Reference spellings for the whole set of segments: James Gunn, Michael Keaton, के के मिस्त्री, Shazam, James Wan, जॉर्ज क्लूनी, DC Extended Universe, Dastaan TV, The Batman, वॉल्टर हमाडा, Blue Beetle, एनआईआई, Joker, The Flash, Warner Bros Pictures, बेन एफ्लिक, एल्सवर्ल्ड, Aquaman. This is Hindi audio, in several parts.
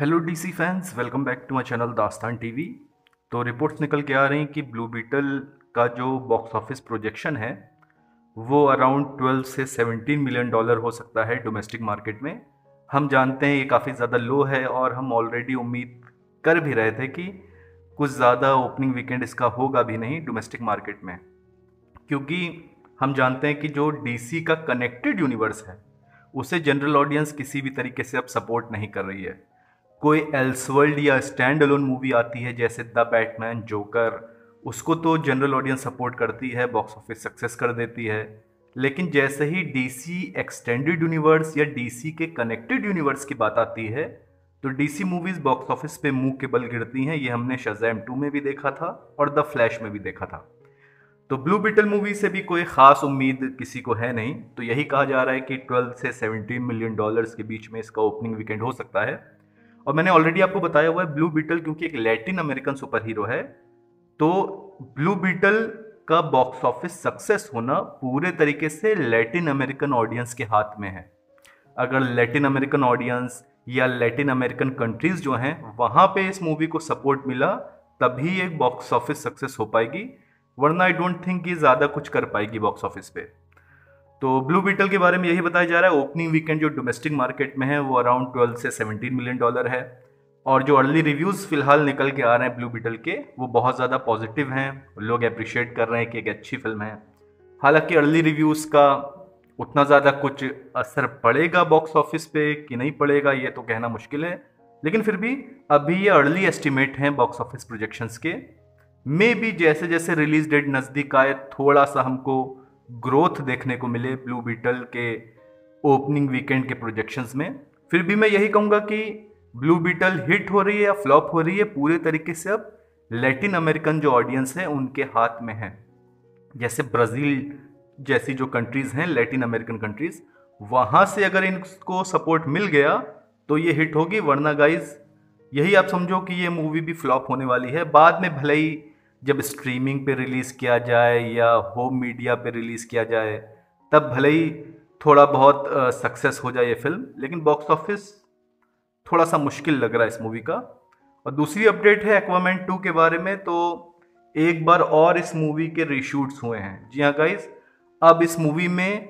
Hello DC fans, welcome back to my channel Dastaan TV. तो रिपोर्ट्स निकल के आ रही हैं कि ब्लू बीटल का जो बॉक्स ऑफिस प्रोजेक्शन है वो अराउंड 12 से 17 मिलियन डॉलर हो सकता है डोमेस्टिक मार्केट में। हम जानते हैं ये काफ़ी ज़्यादा लो है और हम ऑलरेडी उम्मीद कर भी रहे थे कि कुछ ज़्यादा ओपनिंग वीकेंड इसका होगा भी नहीं डोमेस्टिक मार्केट में, क्योंकि हम जानते हैं कि जो डीसी का कनेक्टेड यूनिवर्स है उसे जनरल ऑडियंस किसी भी तरीके से अब सपोर्ट नहीं कर रही है। कोई एल्सवर्ल्ड या स्टैंड अलोन मूवी आती है जैसे द बैटमैन, जोकर, उसको तो जनरल ऑडियंस सपोर्ट करती है, बॉक्स ऑफिस सक्सेस कर देती है। लेकिन जैसे ही डीसी एक्सटेंडेड यूनिवर्स या डीसी के कनेक्टेड यूनिवर्स की बात आती है तो डीसी मूवीज़ बॉक्स ऑफिस पे मुंह के बल गिरती हैं। ये हमने शज़ैम 2 में भी देखा था और द फ्लैश में भी देखा था। तो ब्लू बीटल मूवी से भी कोई ख़ास उम्मीद किसी को है नहीं। तो यही कहा जा रहा है कि 12 से 17 मिलियन डॉलर्स के बीच में इसका ओपनिंग वीकेंड हो सकता है। और मैंने ऑलरेडी आपको बताया हुआ है ब्लू बीटल क्योंकि एक लैटिन अमेरिकन सुपर हीरो है, तो ब्लू बीटल का बॉक्स ऑफिस सक्सेस होना पूरे तरीके से लैटिन अमेरिकन ऑडियंस के हाथ में है। अगर लैटिन अमेरिकन ऑडियंस या लैटिन अमेरिकन कंट्रीज़ जो हैं वहाँ पे इस मूवी को सपोर्ट मिला तभी एक बॉक्स ऑफिस सक्सेस हो पाएगी, वरना आई डोंट थिंक ये ज़्यादा कुछ कर पाएगी बॉक्स ऑफिस पे। तो ब्लू बीटल के बारे में यही बताया जा रहा है, ओपनिंग वीकेंड जो डोमेस्टिक मार्केट में है वो अराउंड 12 से 17 मिलियन डॉलर है। और जो अर्ली रिव्यूज़ फ़िलहाल निकल के आ रहे हैं ब्लू बीटल के वो बहुत ज़्यादा पॉजिटिव हैं, लोग अप्रिशिएट कर रहे हैं कि एक अच्छी फिल्म है। हालांकि अर्ली रिव्यूज़ का उतना ज़्यादा कुछ असर पड़ेगा बॉक्स ऑफिस पे कि नहीं पड़ेगा ये तो कहना मुश्किल है, लेकिन फिर भी अभी ये अर्ली एस्टिमेट हैं बॉक्स ऑफिस प्रोजेक्शंस के। मे बी जैसे जैसे रिलीज डेट नज़दीक आए थोड़ा सा हमको ग्रोथ देखने को मिले ब्लू बीटल के ओपनिंग वीकेंड के प्रोजेक्शंस में। फिर भी मैं यही कहूँगा कि ब्लू बीटल हिट हो रही है या फ्लॉप हो रही है पूरे तरीके से अब लैटिन अमेरिकन जो ऑडियंस है उनके हाथ में है। जैसे ब्राज़ील जैसी जो कंट्रीज़ हैं लैटिन अमेरिकन कंट्रीज़, वहाँ से अगर इनको सपोर्ट मिल गया तो ये हिट होगी, वरना गाइज यही आप समझो कि ये मूवी भी फ्लॉप होने वाली है। बाद में भले ही जब स्ट्रीमिंग पे रिलीज़ किया जाए या होम मीडिया पे रिलीज़ किया जाए तब भले ही थोड़ा बहुत सक्सेस हो जाए ये फिल्म, लेकिन बॉक्स ऑफिस थोड़ा सा मुश्किल लग रहा है इस मूवी का। और दूसरी अपडेट है एक्वामैन 2 के बारे में, तो एक बार और इस मूवी के रीशूट्स हुए हैं। जी हाँ गाइज, अब इस मूवी में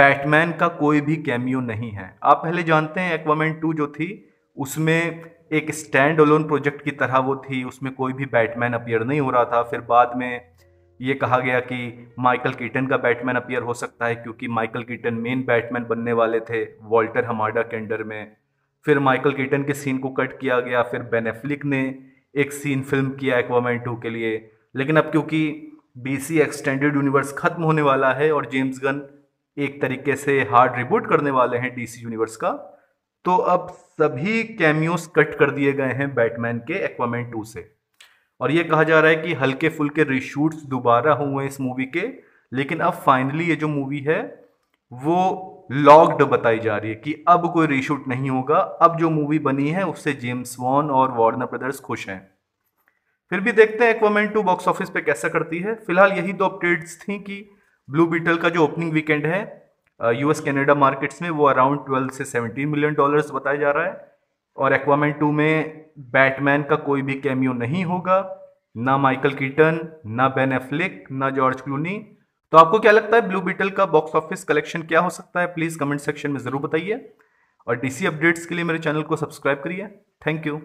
बैटमैन का कोई भी कैमियो नहीं है। आप पहले जानते हैं एक्वामैन 2 जो थी उसमें एक स्टैंड अलोन प्रोजेक्ट की तरह वो थी, उसमें कोई भी बैटमैन अपीयर नहीं हो रहा था। फिर बाद में ये कहा गया कि माइकल कीटन का बैटमैन अपीयर हो सकता है क्योंकि माइकल कीटन मेन बैटमैन बनने वाले थे वॉल्टर हमाडा के अंडर में। फिर माइकल कीटन के सीन को कट किया गया। फिर बेन एफ्लिक ने एक सीन फिल्म किया एक्वामैन 2 के लिए, लेकिन अब क्योंकि डीसी एक्सटेंडेड यूनिवर्स ख़त्म होने वाला है और जेम्स गन एक तरीके से हार्ड रिबूट करने वाले हैं डीसी यूनिवर्स का, तो अब सभी कैमियोस कट कर दिए गए हैं बैटमैन के एक्वामैन 2 से। और ये कहा जा रहा है कि हल्के फुल्के रीशूट्स दोबारा हुए इस मूवी के, लेकिन अब फाइनली ये जो मूवी है वो लॉक्ड बताई जा रही है कि अब कोई रीशूट नहीं होगा। अब जो मूवी बनी है उससे जेम्स वॉन और वार्नर ब्रदर्स खुश हैं। फिर भी देखते हैं एक्वामैन 2 बॉक्स ऑफिस पर कैसा करती है। फिलहाल यही दो अपडेट्स थी कि ब्लू बीटल का जो ओपनिंग वीकेंड है यूएस कनाडा मार्केट्स में वो अराउंड 12 से 17 मिलियन डॉलर्स बताया जा रहा है, और एक्वामैन 2 में बैटमैन का कोई भी कैमियो नहीं होगा, ना माइकल कीटन, ना बेन एफ्लिक, ना जॉर्ज क्लूनी। तो आपको क्या लगता है ब्लू बीटल का बॉक्स ऑफिस कलेक्शन क्या हो सकता है? प्लीज़ कमेंट सेक्शन में ज़रूर बताइए और डीसी अपडेट्स के लिए मेरे चैनल को सब्सक्राइब करिए। Thank you.